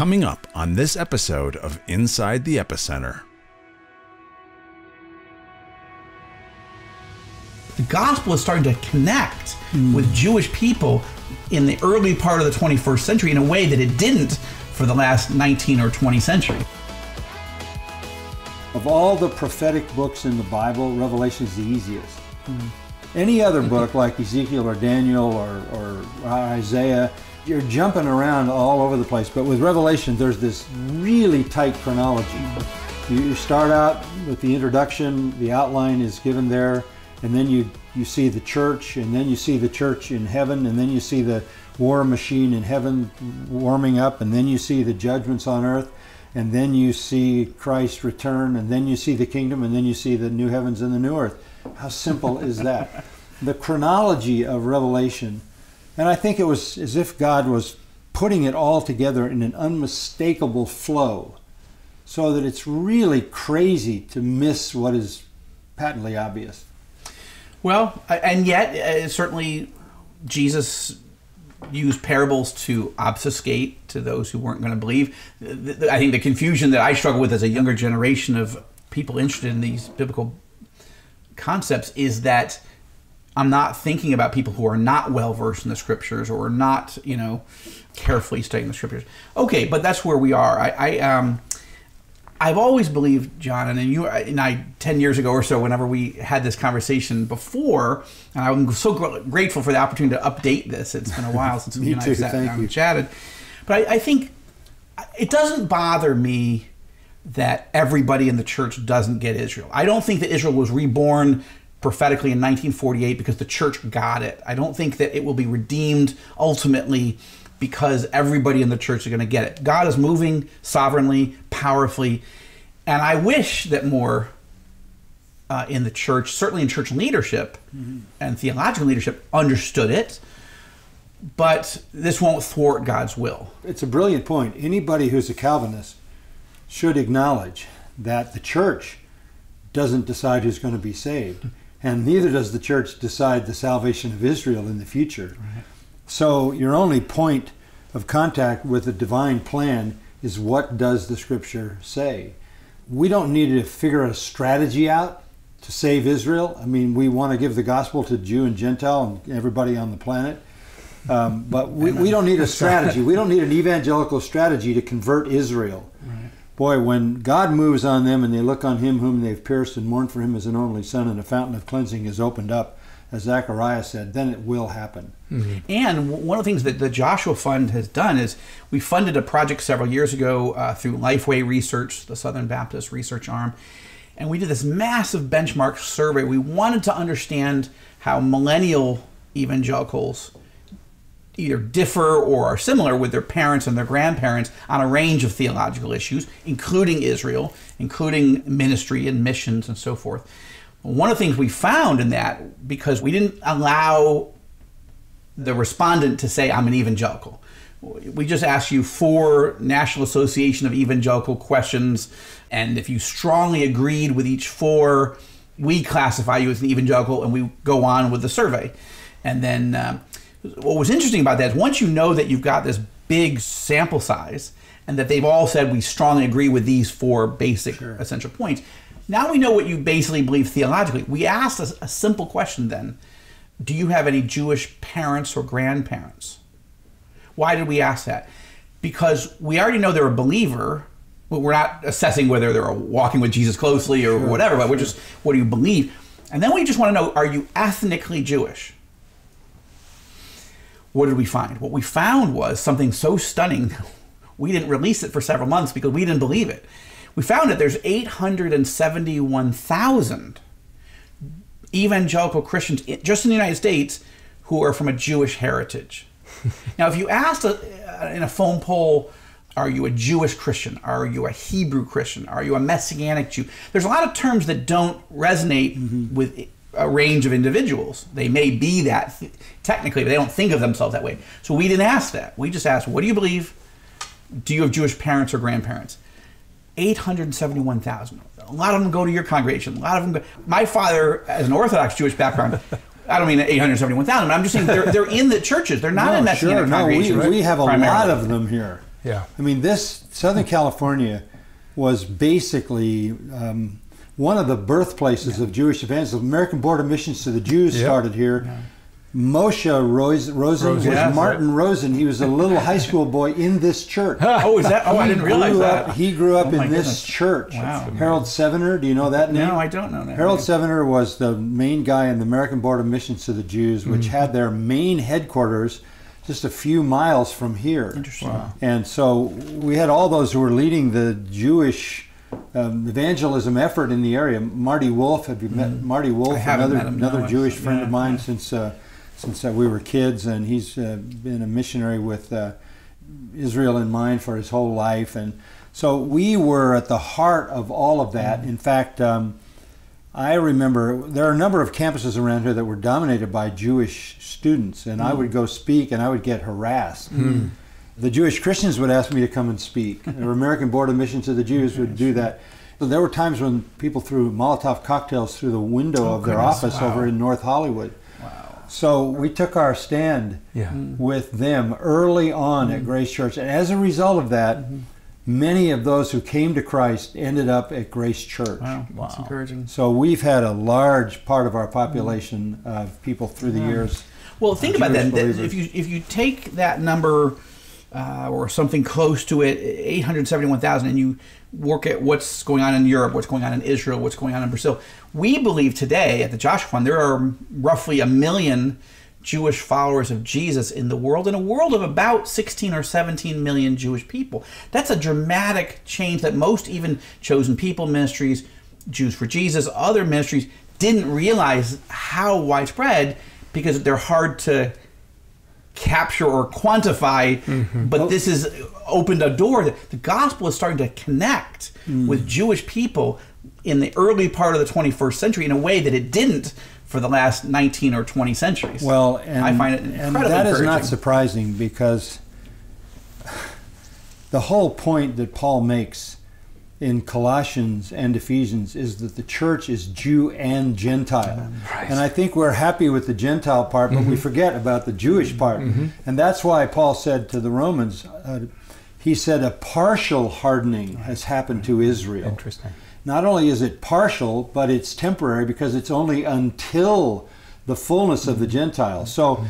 coming up on this episode of Inside the Epicenter. The gospel is starting to connect with Jewish people in the early part of the 21st century in a way that it didn't for the last 19 or 20 centuries. Of all the prophetic books in the Bible, Revelation is the easiest. Any other book like Ezekiel or Daniel or Isaiah, you're jumping around all over the place. But with Revelation, there's this really tight chronology. You start out with the introduction, the outline is given there. And then you see the church, and then you see the church in heaven, and then you see the war machine in heaven warming up, and then you see the judgments on earth, and then you see Christ return, and then you see the kingdom, and then you see the new heavens and the new earth. How simple is that? The chronology of Revelation. And I think it was as if God was putting it all together in an unmistakable flow, so that it's really crazy to miss what is patently obvious. Well, and yet, certainly Jesus used parables to obfuscate to those who weren't going to believe. I think the confusion that I struggle with as a younger generation of people interested in these biblical concepts is that I'm not thinking about people who are not well-versed in the Scriptures or are not, you know, carefully studying the Scriptures. Okay, but that's where we are. I've always believed, John, and you and I 10 years ago or so, whenever we had this conversation before, and I'm so grateful for the opportunity to update this. It's been a while since you and I sat down and chatted. But I think it doesn't bother me that everybody in the church doesn't get Israel. I don't think that Israel was reborn prophetically in 1948 because the church got it. I don't think that it will be redeemed ultimately because everybody in the church is going to get it. God is moving sovereignly, powerfully, and I wish that more in the church, certainly in church leadership and theological leadership, understood it, but this won't thwart God's will. It's a brilliant point. Anybody who's a Calvinist should acknowledge that the church doesn't decide who's going to be saved, and neither does the church decide the salvation of Israel in the future. Right. So your only point of contact with the divine plan is what does the Scripture say? We don't need to figure a strategy out to save Israel. I mean, we want to give the gospel to Jew and Gentile and everybody on the planet. But we don't need a strategy. We don't need an evangelical strategy to convert Israel. Right. Boy, when God moves on them and they look on him whom they've pierced and mourn for him as an only son, and a fountain of cleansing is opened up, as Zechariah said, then it will happen. And one of the things that the Joshua Fund has done is we funded a project several years ago through LifeWay Research, the Southern Baptist research arm, and we did this massive benchmark survey. We wanted to understand how millennial evangelicals either differ or are similar with their parents and their grandparents on a range of theological issues, including Israel, including ministry and missions and so forth. One of the things we found in that, because we didn't allow the respondent to say, I'm an evangelical. We just asked you 4 National Association of Evangelical questions, and if you strongly agreed with each 4, we classify you as an evangelical, and we go on with the survey. And then what was interesting about that is once you know that you've got this big sample size and that they've all said we strongly agree with these 4 basic essential points, now we know what you basically believe theologically. We asked a simple question then. Do you have any Jewish parents or grandparents? Why did we ask that? Because we already know they're a believer. But we're not assessing whether they're walking with Jesus closely or whatever, but we're just, what do you believe? And then we just want to know, are you ethnically Jewish? What did we find? What we found was something so stunning, we didn't release it for several months because we didn't believe it. We found that there's 871,000 evangelical Christians just in the United States who are from a Jewish heritage. Now, if you asked in a phone poll, are you a Jewish Christian? Are you a Hebrew Christian? Are you a Messianic Jew? There's a lot of terms that don't resonate with a range of individuals. They may be that technically, but they don't think of themselves that way. So we didn't ask that. We just asked, what do you believe? Do you have Jewish parents or grandparents? 871,000. A lot of them go to your congregation. A lot of them go. My father, as an Orthodox Jewish background, I don't mean 871,000, but I'm just saying they're in the churches. They're not in Messianic congregations. We have a lot of them here. Yeah. I mean, this Southern California was basically one of the birthplaces of Jewish evangelism. The American Board of Missions to the Jews started here. Yeah. Moshe Rosen was Martin Rosen. He was a little high school boy in this church. Oh, is that? Oh, I didn't realize that. He grew up in this church. Wow. Harold Sevener, do you know that name? No, I don't know that. Harold Sevener was the main guy in the American Board of Missions to the Jews, which had their main headquarters just a few miles from here. Interesting. Wow. And so we had all those who were leading the Jewish evangelism effort in the area. Marty Wolf, have you met Marty Wolf? Another Jewish friend of mine since we were kids, and he's been a missionary with Israel in mind for his whole life. And so we were at the heart of all of that. In fact, I remember there are a number of campuses around here that were dominated by Jewish students, and I would go speak and I would get harassed. The Jewish Christians would ask me to come and speak. The American Board of Missions to the Jews would do that. So there were times when people threw Molotov cocktails through the window of their office over in North Hollywood. So we took our stand with them early on at Grace Church. And as a result of that, many of those who came to Christ ended up at Grace Church. Wow, that's encouraging. So we've had a large part of our population of people through the years. Well, think about that. If you take that number or something close to it, 871,000, and you work at what's going on in Europe, what's going on in Israel, what's going on in Brazil. We believe today at the Joshua Fund there are roughly 1 million Jewish followers of Jesus in the world, in a world of about 16 or 17 million Jewish people. That's a dramatic change that most, even Chosen People ministries, Jews for Jesus, other ministries, didn't realize how widespread, because they're hard to capture or quantify, but this has opened a door. The gospel is starting to connect with Jewish people in the early part of the 21st century in a way that it didn't for the last 19 or 20 centuries. Well, and I find it incredibly encouraging. And that is not surprising, because the whole point that Paul makes in Colossians and Ephesians is that the church is Jew and Gentile. Right. And I think we're happy with the Gentile part, but we forget about the Jewish part. And that's why Paul said to the Romans, he said a partial hardening has happened to Israel. Interesting. Not only is it partial, but it's temporary, because it's only until the fullness of the Gentiles. So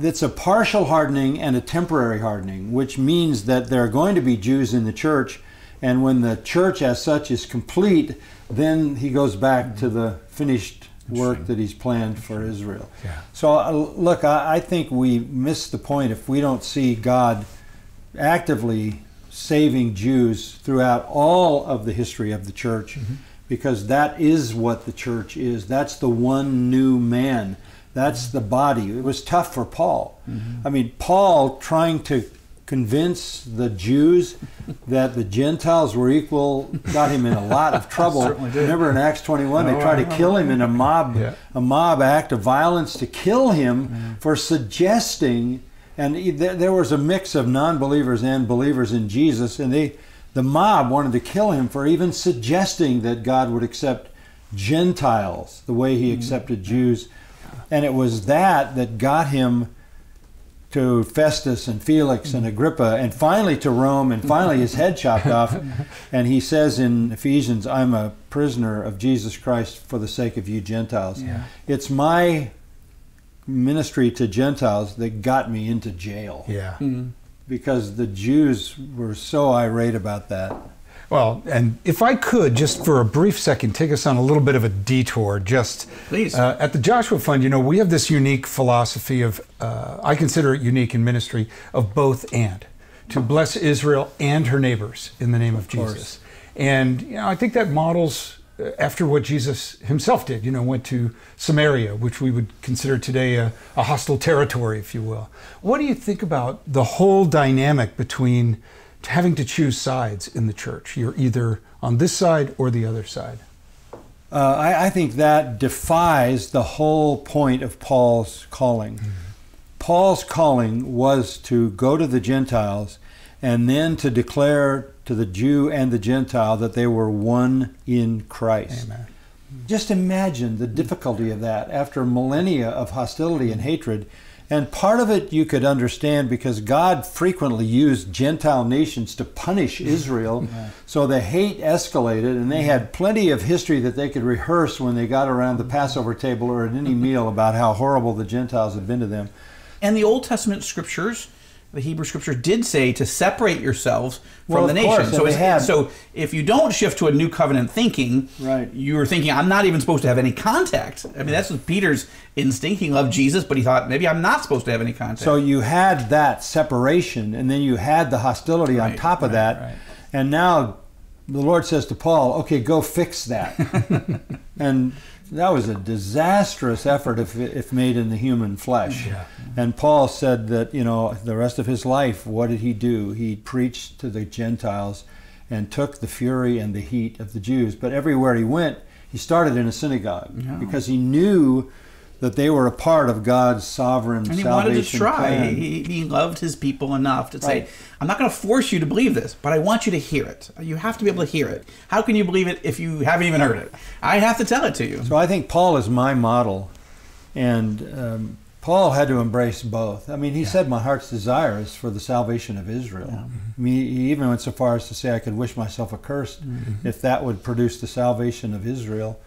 it's a partial hardening and a temporary hardening, which means that there are going to be Jews in the church. And when the church as such is complete, then he goes back to the finished work that he's planned for Israel. Yeah. So look, I think we miss the point if we don't see God actively saving Jews throughout all of the history of the church, because that is what the church is. That's the one new man. That's the body. It was tough for Paul. I mean, Paul trying to convince the Jews that the Gentiles were equal got him in a lot of trouble. Remember in Acts 21, they tried to kill him in a mob act of violence to kill him for suggesting, and there was a mix of non-believers and believers in Jesus, and the mob wanted to kill him for even suggesting that God would accept Gentiles the way he accepted Jews. And it was that got him to Festus and Felix and Agrippa, and finally to Rome, and finally his head chopped off. And he says in Ephesians, I'm a prisoner of Jesus Christ for the sake of you Gentiles. Yeah. It's my ministry to Gentiles that got me into jail. Yeah. Because the Jews were so irate about that. Well, and if I could, just for a brief second, take us on a little bit of a detour. Just please. At the Joshua Fund, you know, we have this unique philosophy of, I consider it unique in ministry, of both and. To bless Israel and her neighbors in the name of Jesus. And, you know, I think that models after what Jesus himself did, you know, went to Samaria, which we would consider today a hostile territory, if you will. What do you think about the whole dynamic between having to choose sides in the church? You're either on this side or the other side. I think that defies the whole point of Paul's calling. Paul's calling was to go to the Gentiles and then to declare to the Jew and the Gentile that they were one in Christ. Amen. Just imagine the difficulty of that after millennia of hostility and hatred. And part of it you could understand because God frequently used Gentile nations to punish Israel, yeah. So the hate escalated, and they had plenty of history that they could rehearse when they got around the Passover table or at any meal about how horrible the Gentiles had been to them. And the Old Testament scriptures, the Hebrew scriptures, did say to separate yourselves from the nation. So if you don't shift to a new covenant thinking, right, you're thinking, I'm not even supposed to have any contact. I mean, that's what Peter's instinct. He loved Jesus, but he thought, maybe I'm not supposed to have any contact. So you had that separation, and then you had the hostility on top of that. Right. And now the Lord says to Paul, okay, go fix that. And that was a disastrous effort if made in the human flesh. Yeah. And Paul said that, you know, the rest of his life, what did he do? He preached to the Gentiles and took the fury and the heat of the Jews. But everywhere he went, he started in a synagogue, yeah, because he knew that they were a part of God's sovereign salvation plan. And he wanted to try. He loved his people enough to say, I'm not going to force you to believe this, but I want you to hear it. You have to be able to hear it. How can you believe it if you haven't even heard it? I have to tell it to you. So I think Paul is my model. And Paul had to embrace both. I mean, he said, my heart's desire is for the salvation of Israel. Yeah. I mean, he even went so far as to say, I could wish myself accursed if that would produce the salvation of Israel.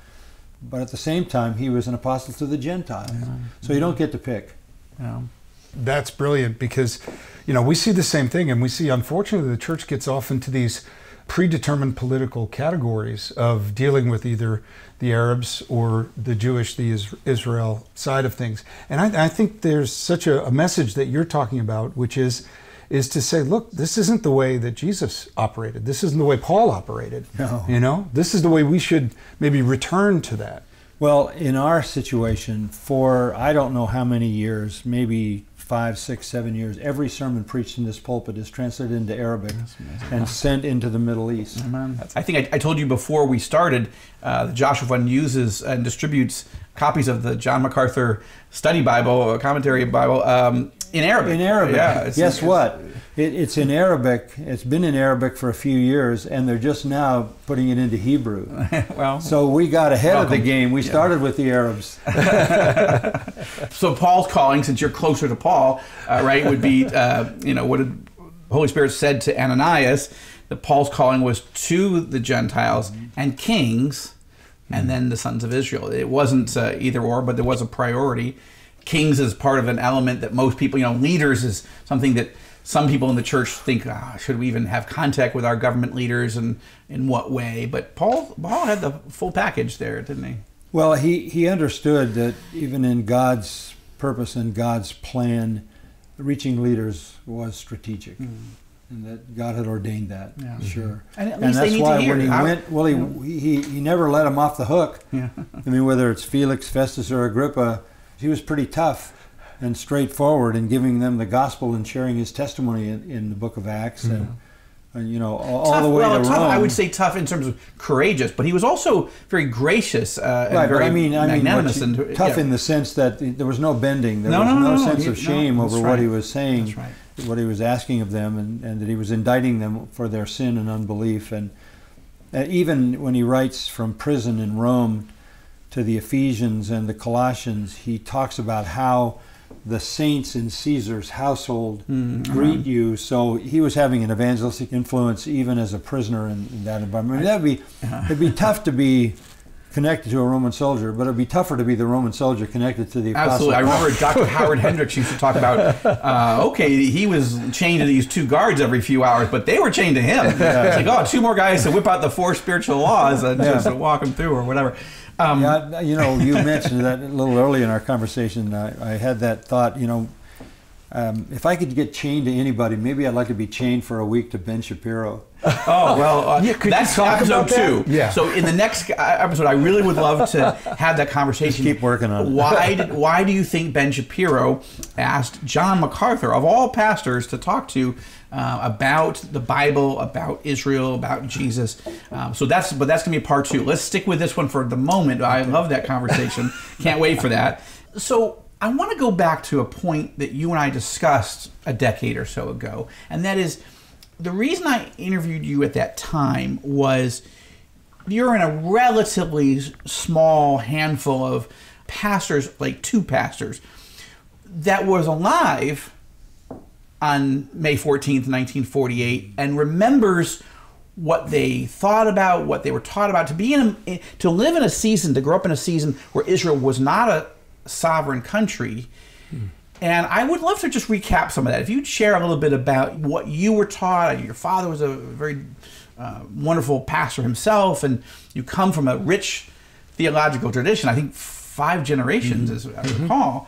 But at the same time, he was an apostle to the Gentiles. Yeah. So you don't get to pick. Yeah. That's brilliant, because, you know, we see the same thing, and we see, unfortunately, the church gets off into these predetermined political categories of dealing with either the Arabs or the Jewish, the Israel side of things. And I think there's such a message that you're talking about, which is to say, look, this isn't the way that Jesus operated. This isn't the way Paul operated. No. You know, this is the way we should maybe return to that. Well, in our situation, for I don't know how many years, maybe 5, 6, 7 years, every sermon preached in this pulpit is translated into Arabic and sent into the Middle East. Amen. I think I told you before we started, the Joshua Fund uses and distributes copies of the John MacArthur Study Bible, commentary Bible, in Arabic. In Arabic. Yeah, guess what? It's in Arabic. It's been in Arabic for a few years, and they're just now putting it into Hebrew. Well, so we got ahead of the game. We started with the Arabs. So Paul's calling, since you're closer to Paul, right, would be, you know, what the Holy Spirit said to Ananias, that Paul's calling was to the Gentiles and kings, and then the sons of Israel. It wasn't either or, but there was a priority. Kings is part of an element that most people, you know, leaders is something that some people in the church think, should we even have contact with our government leaders and in what way? But Paul had the full package there, didn't he? Well, he understood that even in God's purpose and God's plan, reaching leaders was strategic. And that God had ordained that, sure. And that's why when he went, well, he never let him off the hook. Yeah. I mean, whether it's Felix, Festus, or Agrippa, he was pretty tough and straightforward in giving them the gospel and sharing his testimony in the book of Acts. Mm-hmm. And you know, all the way to Rome. I would say tough in terms of courageous, but he was also very gracious and very magnanimous. Tough in the sense that there was no bending. There was no sense of shame over what he was saying, what he was asking of them, and that he was indicting them for their sin and unbelief. And even when he writes from prison in Rome to the Ephesians and the Colossians, he talks about how the saints in Caesar's household greet you. So he was having an evangelistic influence even as a prisoner in that environment. I mean, it'd be tough to be connected to a Roman soldier, but it'd be tougher to be the Roman soldier connected to the apostle. Absolutely. I remember Dr. Howard Hendricks used to talk about, okay, he was chained to these 2 guards every few hours, but they were chained to him. Yeah. It's like, 2 more guys to whip out the 4 spiritual laws and just walk them through or whatever. Yeah, you know, you mentioned that a little early in our conversation. I had that thought, you know, if I could get chained to anybody, maybe I'd like to be chained for a week to Ben Shapiro. Oh, well, that's episode 2. Yeah. So in the next episode, I really would love to have that conversation. Just keep working on it. Why do you think Ben Shapiro asked John MacArthur, of all pastors, to talk to about the Bible, about Israel, about Jesus? But that's going to be part 2. Let's stick with this one for the moment. I love that conversation. Can't wait for that. So I want to go back to a point that you and I discussed a decade or so ago, and that is, the reason I interviewed you at that time was you're in a relatively small handful of pastors, like 2 pastors, that was alive on May 14th, 1948, and remembers what they thought about, what they were taught about, to grow up in a season where Israel was not a sovereign country. And I would love to just recap some of that. If you'd share a little bit about what you were taught. Your father was a very wonderful pastor himself, and you come from a rich theological tradition, I think 5 generations, as I recall.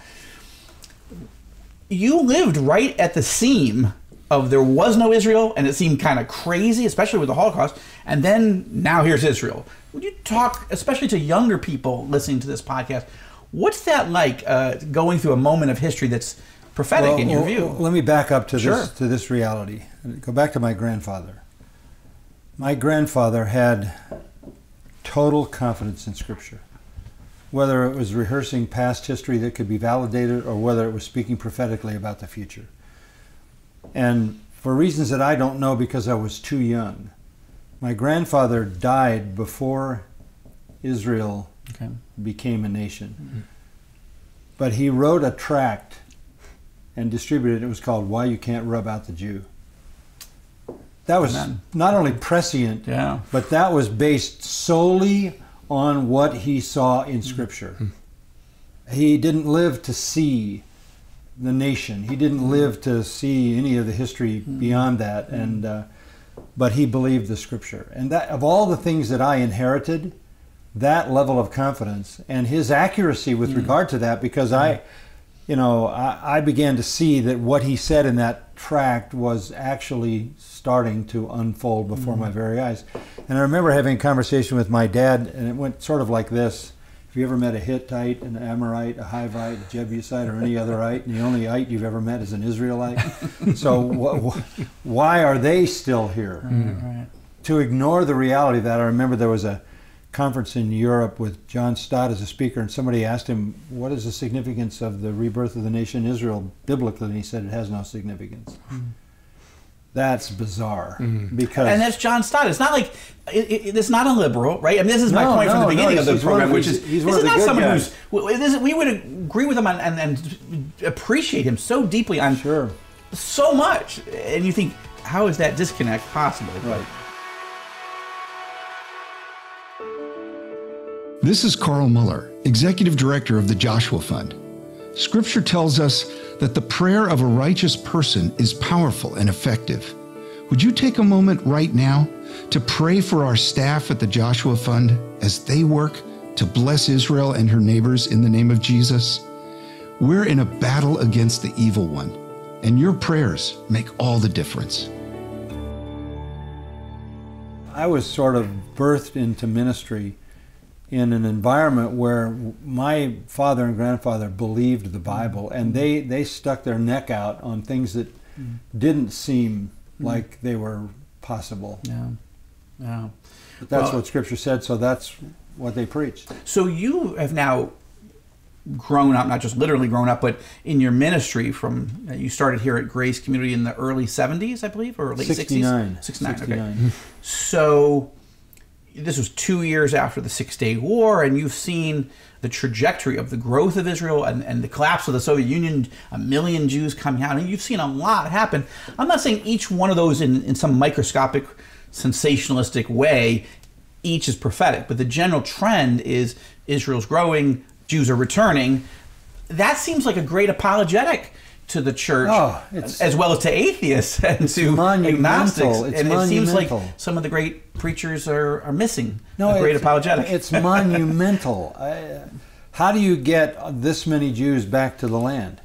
You lived right at the seam of there was no Israel, and it seemed kind of crazy, especially with the Holocaust, and then now here's Israel. Would you talk, especially to younger people listening to this podcast, what's that like, going through a moment of history that's prophetic in your view? Let me back up to this reality. Go back to my grandfather. My grandfather had total confidence in Scripture, whether it was rehearsing past history that could be validated or whether it was speaking prophetically about the future. And for reasons that I don't know because I was too young, my grandfather died before Israel became a nation. But he wrote a tract and distributed it. It was called Why You Can't Rub Out the Jew. That was not only prescient, but that was based solely on what he saw in Scripture. He didn't live to see the nation. He didn't live to see any of the history beyond that, and but he believed the Scripture. And that, of all the things that I inherited, that level of confidence and his accuracy with regard to that, because I began to see that what he said in that tract was actually starting to unfold before my very eyes. And I remember having a conversation with my dad, and it went sort of like this. If you ever met a Hittite, an Amorite, a Hivite, a Jebusite, or any otherite, and the only ite you've ever met is an Israelite, so why are they still here? To ignore the reality of that. I remember there was a conference in Europe with John Stott as a speaker, and somebody asked him, what is the significance of the rebirth of the nation Israel biblically? And he said, it has no significance. That's bizarre, because that's John Stott. It's not like it's not a liberal, right? I mean, this is my point from the beginning of the program, which is this is not someone who's we would agree with him on, and appreciate him so deeply on so much, and you think, how is that disconnect possible? Right. This is Carl Moeller, Executive Director of the Joshua Fund. Scripture tells us that the prayer of a righteous person is powerful and effective. Would you take a moment right now to pray for our staff at the Joshua Fund as they work to bless Israel and her neighbors in the name of Jesus? We're in a battle against the evil one, and your prayers make all the difference. I was sort of birthed into ministry in an environment where my father and grandfather believed the Bible, and they stuck their neck out on things that didn't seem like they were possible. But that's what Scripture said, so that's what they preached. So you have now grown up, not just literally grown up, but in your ministry from, you started here at Grace Community in the early 70s, I believe, or late 69. 60s? 69, okay. So this was 2 years after the Six-Day War, and you've seen the trajectory of the growth of Israel and the collapse of the Soviet Union, 1 million Jews coming out, and you've seen a lot happen. I'm not saying each one of those in some microscopic, sensationalistic way, each is prophetic, but the general trend is Israel's growing, Jews are returning. That seems like a great apologetic to the church, as well as to atheists and to agnostics, and it seems like some of the great preachers are missing a great apologetic. It's monumental. How do you get this many Jews back to the land?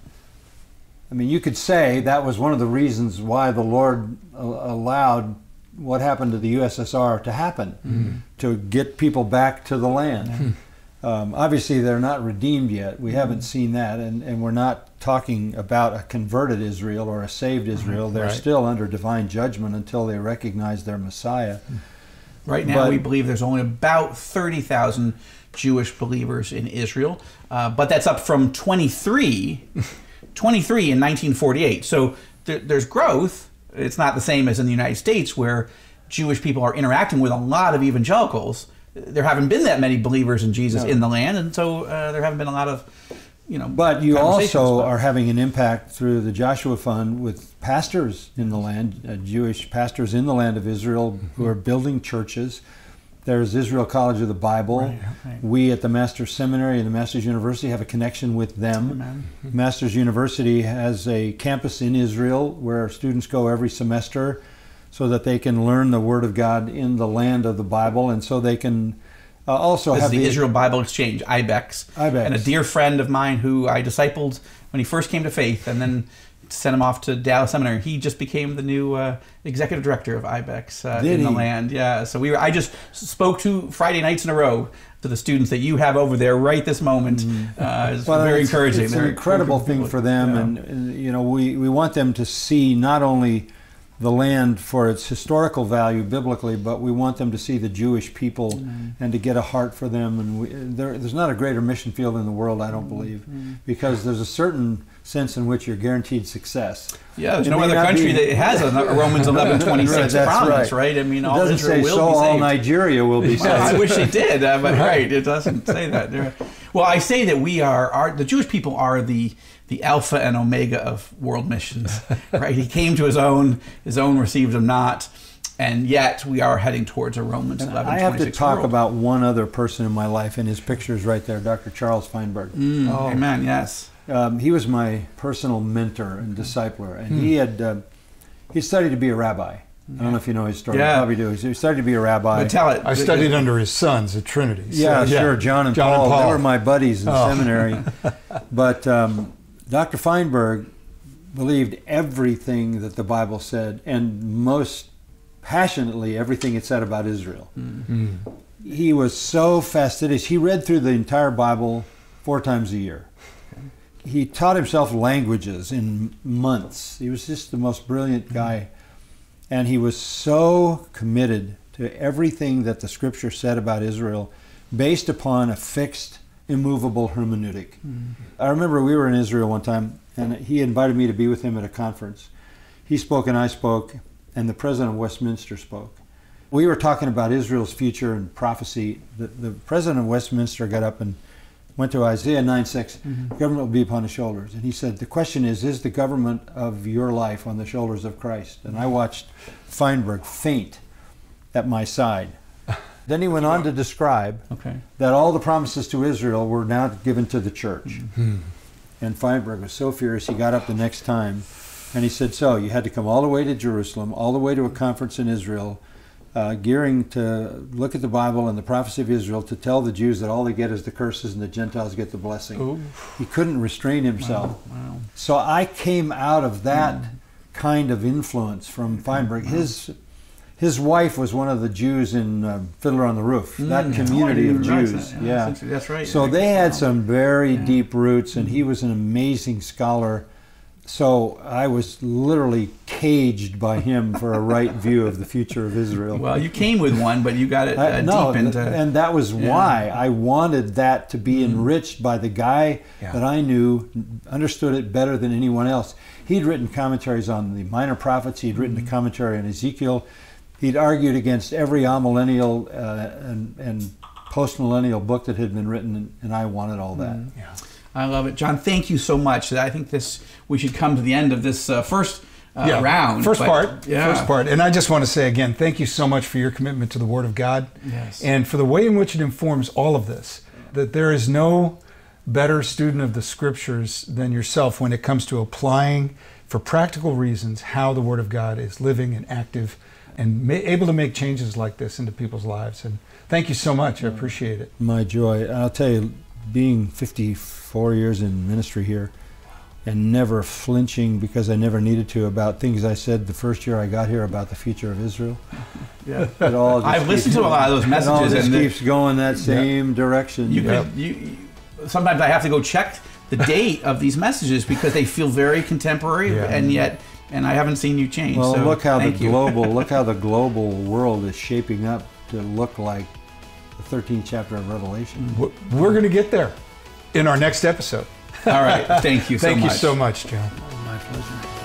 I mean, you could say that was one of the reasons why the Lord allowed what happened to the USSR to happen, to get people back to the land. Obviously, they're not redeemed yet. We haven't seen that, and we're not talking about a converted Israel or a saved Israel. They're still under divine judgment until they recognize their Messiah. Right now, we believe there's only about 30,000 Jewish believers in Israel, but that's up from 23 in 1948. So there's growth. It's not the same as in the United States, where Jewish people are interacting with a lot of evangelicals. There haven't been that many believers in Jesus in the land, and so there haven't been a lot of you know, but you also are having an impact through the Joshua Fund with pastors in the land, Jewish pastors in the land of Israel, mm-hmm. who are building churches. There's Israel College of the Bible. Right, right. We at the Master's Seminary and the Master's University have a connection with them. Mm-hmm. Master's University has a campus in Israel where students go every semester so that they can learn the Word of God in the land of the Bible, and so they can... also this have is the Israel Bible Exchange, IBEX. IBEX. And a dear friend of mine who I discipled when he first came to faith and then sent him off to Dallas Seminary. He just became the new executive director of IBEX in the land. Yeah, so I just spoke two Friday nights in a row to the students that you have over there right this moment. Mm-hmm. It's very encouraging. It's an incredible thing for them, yeah. And you know, we want them to see not only the land for its historical value biblically, but we want them to see the Jewish people mm-hmm. and to get a heart for them. And there's not a greater mission field in the world, I don't believe, mm-hmm. because there's a certain sense in which you're guaranteed success. Yeah, there's no other country that has a Romans 11:26 promise, right? I mean, all Israel will be saved. It doesn't say so, all Nigeria will be saved. Well, I wish it did, but right, it doesn't say that. Well, I say that we are the Jewish people are the alpha and omega of world missions, right? He came to his own received him not, and yet we are heading towards a Romans 11:26 I have to talk world. About one other person in my life, and his picture is right there, Dr. Charles Feinberg. Mm, oh, amen, yes. He was my personal mentor and discipler, and he studied to be a rabbi. I don't know if you know his story. Yeah. You probably do. He started to be a rabbi. But tell it. I studied under his sons at Trinity. So. Yeah, yeah, sure. John and Paul. They were my buddies in seminary. But Dr. Feinberg believed everything that the Bible said, and most passionately everything it said about Israel. Mm-hmm. He was so fastidious. He read through the entire Bible 4 times a year. Okay. He taught himself languages in months. He was just the most brilliant guy. Mm-hmm. And he was so committed to everything that the Scripture said about Israel based upon a fixed, immovable hermeneutic. Mm-hmm. I remember we were in Israel one time, and he invited me to be with him at a conference. He spoke and I spoke, and the president of Westminster spoke. We were talking about Israel's future and prophecy. The president of Westminster got up and went to Isaiah 9:6, mm-hmm. government will be upon the shoulders. And he said, the question is the government of your life on the shoulders of Christ? And I watched Feinberg faint at my side. Then he went on to describe that all the promises to Israel were now given to the church. Mm-hmm. And Feinberg was so furious, he got up the next time and he said, so you had to come all the way to Jerusalem, all the way to a conference in Israel, gearing to look at the Bible and the prophecy of Israel to tell the Jews that all they get is the curses and the Gentiles get the blessing. Ooh. He couldn't restrain himself. Wow. Wow. So I came out of that kind of influence from Feinberg. Wow. His wife was one of the Jews in Fiddler on the Roof, that community of Jews. That. Yeah. That's right. So they had some very deep roots, and he was an amazing scholar. So I was literally caged by him for a right view of the future of Israel. Well, you came with one, but you got it deep into... And that was why I wanted that to be enriched by the guy that I knew understood it better than anyone else. He'd written commentaries on the minor prophets. He'd written a commentary on Ezekiel. He'd argued against every amillennial and postmillennial book that had been written, and I wanted all that. Yeah. I love it. John, thank you so much. I think we should come to the end of this first round. First part. And I just want to say again, thank you so much for your commitment to the Word of God and for the way in which it informs all of this, that there is no better student of the Scriptures than yourself when it comes to applying, for practical reasons, how the Word of God is living and active and able to make changes like this into people's lives. And thank you so much. I appreciate it. My joy. I'll tell you, being 54 years in ministry here and never flinching, because I never needed to, about things I said the first year I got here about the future of Israel. Yeah, it all just I've listened to a lot of those messages. It all just keeps going that same direction. Sometimes I have to go check the date of these messages because they feel very contemporary and yet... And I haven't seen you change. Well, so look how the global world is shaping up to look like the 13th chapter of Revelation. We're going to get there in our next episode. All right. Thank you so much. Thank you so much, John. Oh, my pleasure.